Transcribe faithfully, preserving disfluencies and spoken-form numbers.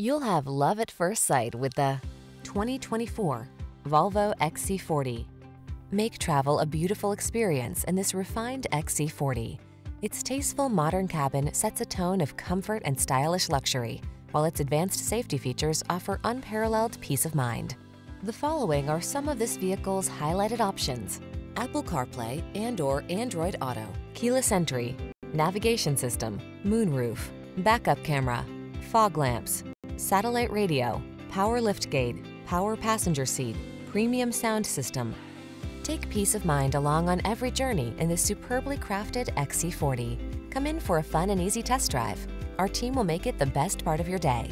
You'll have love at first sight with the twenty twenty-four Volvo X C forty. Make travel a beautiful experience in this refined X C forty. Its tasteful modern cabin sets a tone of comfort and stylish luxury, while its advanced safety features offer unparalleled peace of mind. The following are some of this vehicle's highlighted options: Apple CarPlay and/or Android Auto, keyless entry, navigation system, moonroof, backup camera, fog lamps, satellite radio, power liftgate, power passenger seat, premium sound system. Take peace of mind along on every journey in this superbly crafted X C forty. Come in for a fun and easy test drive. Our team will make it the best part of your day.